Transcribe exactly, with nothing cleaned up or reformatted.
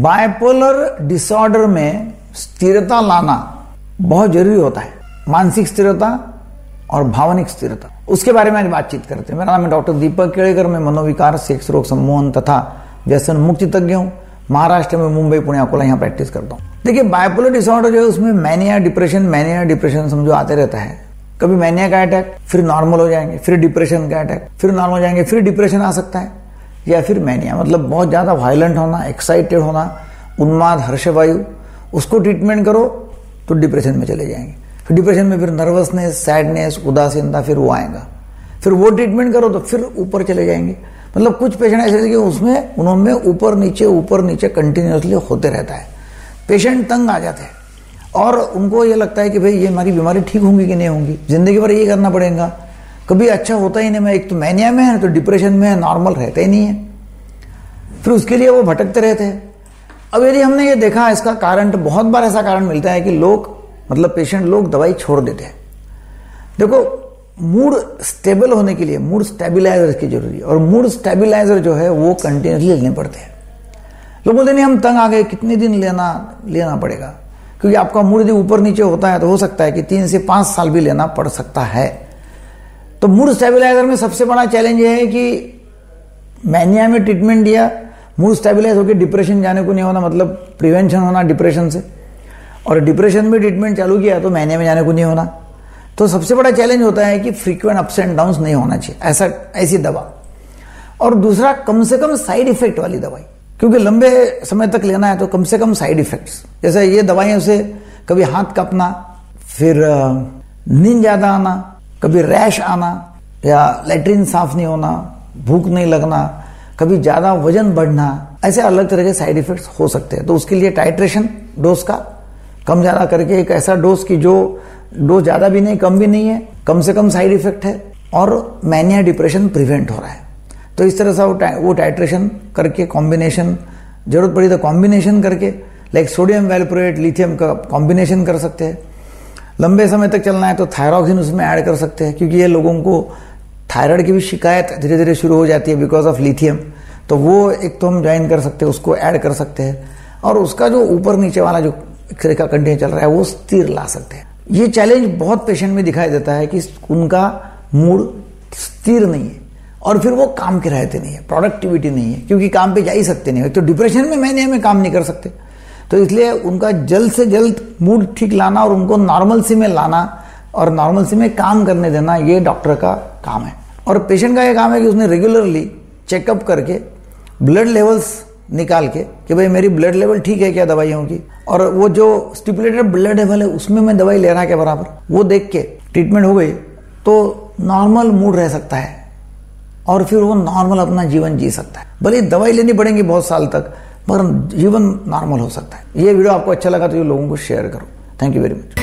Bipolar disorder में स्थिरता लाना बहुत जरूरी होता है, मानसिक स्थिरता और भावनिक स्थिरता। उसके बारे में आज बातचीत करते हैं। मेरा नाम है डॉक्टर दीपक केलकर, मैं मनोविकार, सेक्स रोग, सम्मोहन तथा व्यसन मुक्ति तज्ञ हूँ। महाराष्ट्र में मुंबई, पुणे, अकोला यहाँ प्रैक्टिस करता हूँ। देखिए, बायपोलर डिसऑर्डर जो है उसमें मैनिया डिप्रेशन मैनिया डिप्रेशन समझो आते रहता है। कभी मैनिया का अटैक, फिर नॉर्मल हो जाएंगे, फिर डिप्रेशन का अटैक, फिर नॉर्मल हो जाएंगे, फिर डिप्रेशन आ सकता है, या फिर मैनिया मतलब बहुत ज़्यादा वायलेंट होना, एक्साइटेड होना, उन्माद, हर्षवायु। उसको ट्रीटमेंट करो तो डिप्रेशन में चले जाएंगे, फिर डिप्रेशन में फिर नर्वसनेस, सैडनेस, उदासीनता, फिर वो आएगा, फिर वो ट्रीटमेंट करो तो फिर ऊपर चले जाएंगे। मतलब कुछ पेशेंट ऐसे कि उसमें उनमें ऊपर नीचे ऊपर नीचे कंटिन्यूसली होते रहता है। पेशेंट तंग आ जाते हैं और उनको ये लगता है कि भाई ये हमारी बीमारी ठीक होंगी कि नहीं होंगी, ज़िंदगी भर ये करना पड़ेगा, कभी अच्छा होता ही नहीं। मैं एक तो मैनिया में है, तो डिप्रेशन में है, नॉर्मल रहते ही नहीं है, फिर उसके लिए वो भटकते रहते हैं। अब यदि हमने ये देखा, इसका कारण तो बहुत बार ऐसा कारण मिलता है कि लोग मतलब पेशेंट लोग दवाई छोड़ देते हैं। देखो, मूड स्टेबल होने के लिए मूड स्टेबिलाईजर की जरूरी है और मूड स्टेबिलाईजर जो है वो कंटिन्यूसली लेने पड़ते हैं। लोग बोलते नहीं हम तंग आ गए, कितने दिन लेना लेना पड़ेगा, क्योंकि आपका मूड यदि ऊपर नीचे होता है तो हो सकता है कि तीन से पाँच साल भी लेना पड़ सकता है। तो मूड स्टेबिलाईजर में सबसे बड़ा चैलेंज यह है कि मैनिया में ट्रीटमेंट दिया, मूड स्टेबिलाईज होकर डिप्रेशन जाने को नहीं होना, मतलब प्रिवेंशन होना डिप्रेशन से, और डिप्रेशन में ट्रीटमेंट चालू किया तो मैनिया में जाने को नहीं होना। तो सबसे बड़ा चैलेंज होता है कि फ्रीक्वेंट अप्स एंड डाउन्स नहीं होना चाहिए ऐसा ऐसी दवा, और दूसरा कम से कम साइड इफेक्ट वाली दवाई, क्योंकि लंबे समय तक लेना है तो कम से कम साइड इफेक्ट्स। जैसे ये दवाइयों से कभी हाथ कांपना, फिर नींद ज़्यादा आना, कभी रैश आना, या लेटरिन साफ नहीं होना, भूख नहीं लगना, कभी ज़्यादा वजन बढ़ना, ऐसे अलग तरह के साइड इफेक्ट्स हो सकते हैं। तो उसके लिए टाइट्रेशन डोज का कम ज़्यादा करके एक ऐसा डोज की जो डोज ज़्यादा भी नहीं कम भी नहीं है, कम से कम साइड इफेक्ट है और मैनिया डिप्रेशन प्रिवेंट हो रहा है। तो इस तरह से वो टाइ वो टाइट्रेशन करके, कॉम्बिनेशन जरूरत पड़ी तो कॉम्बिनेशन करके, लाइक सोडियम वैलप्रोएट, लिथियम का कॉम्बिनेशन कर सकते हैं। लंबे समय तक चलना है तो थाइरोक्सिन उसमें ऐड कर सकते हैं, क्योंकि ये लोगों को थायराइड की भी शिकायत धीरे धीरे शुरू हो जाती है बिकॉज ऑफ लिथियम। तो वो एक तो हम ज्वाइन कर सकते हैं, उसको ऐड कर सकते हैं, और उसका जो ऊपर नीचे वाला जो रेखा कंटिन्यू चल रहा है वो स्थिर ला सकते हैं। ये चैलेंज बहुत पेशेंट में दिखाई देता है कि उनका मूड स्थिर नहीं है और फिर वो काम के रहते नहीं है, प्रोडक्टिविटी नहीं है, क्योंकि काम पे जा ही सकते नहीं है। तो डिप्रेशन में मैंने हमें काम नहीं कर सकते, तो इसलिए उनका जल्द से जल्द मूड ठीक लाना और उनको नॉर्मल सी में लाना और नॉर्मल सी में काम करने देना, ये डॉक्टर का काम है। और पेशेंट का ये काम है कि उसने रेगुलरली चेकअप करके ब्लड लेवल्स निकाल के कि भाई मेरी ब्लड लेवल ठीक है क्या दवाइयों की, और वो जो स्टिपुलेटेड ब्लड लेवल है उसमें मैं दवाई ले रहा के बराबर, वो देख के ट्रीटमेंट हो गई तो नॉर्मल मूड रह सकता है और फिर वो नॉर्मल अपना जीवन जी सकता है। भले दवाई लेनी पड़ेगी बहुत साल तक, पर जीवन नॉर्मल हो सकता है। ये वीडियो आपको अच्छा लगा तो ये लोगों को शेयर करो। Thank you very much.